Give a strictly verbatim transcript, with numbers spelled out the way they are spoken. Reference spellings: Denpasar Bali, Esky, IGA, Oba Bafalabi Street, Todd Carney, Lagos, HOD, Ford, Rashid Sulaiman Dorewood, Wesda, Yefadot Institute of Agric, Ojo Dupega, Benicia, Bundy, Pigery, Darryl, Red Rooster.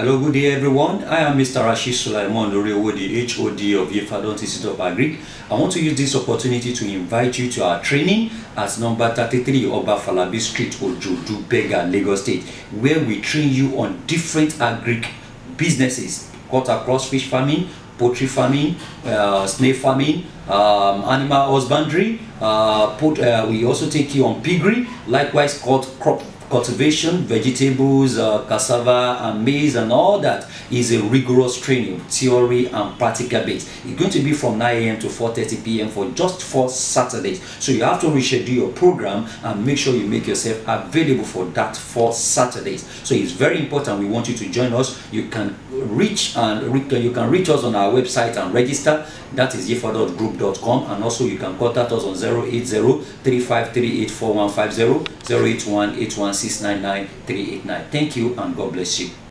Hello, good day everyone. I am Mister Rashid Sulaiman Dorewood, the H O D of Yefadot Institute of Agric. I want to use this opportunity to invite you to our training at number thirty-three Oba Bafalabi Street, Ojo Dupega, Lagos State, where we train you on different agric businesses cut across fish farming, poultry farming, uh, snail farming, um, animal husbandry. Uh, put, uh, we also take you on piggery, likewise called crop cultivation, vegetables, uh, cassava and maize, and all that is a rigorous training, theory and practical base. It's going to be from nine A M to four thirty P M for just four Saturdays. So you have to reschedule your program and make sure you make yourself available for that four Saturdays. So it's very important. We want you to join us. You can reach and you can reach us on our website and register. That is yefadot group dot com, and also you can contact us on zero eight zero, three five three eight, four one five zero, zero eight one, eight one six nine nine three eight nine. Thank you and God bless you.